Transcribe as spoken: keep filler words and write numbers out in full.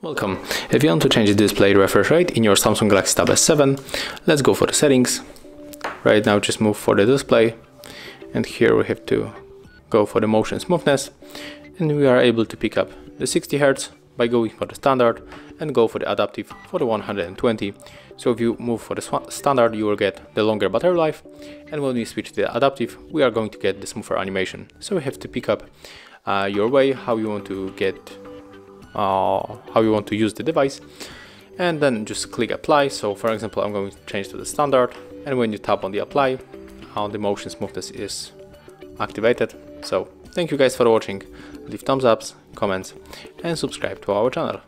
Welcome. If you want to change the display refresh rate in your Samsung Galaxy Tab S seven, let's go for the settings. Right now just move for the display, and here we have to go for the motion smoothness, and we are able to pick up the sixty hertz by going for the standard and go for the adaptive for the one hundred twenty. So if you move for the standard, you will get the longer battery life, and when we switch to the adaptive, we are going to get the smoother animation. So we have to pick up uh, your way how you want to get uh, how you want to use the device, and then just click apply. So for example, I'm going to change to the standard, and when you tap on the apply, uh, the motion smoothness is activated. So thank you guys for watching. Leave thumbs ups, comments, and subscribe to our channel.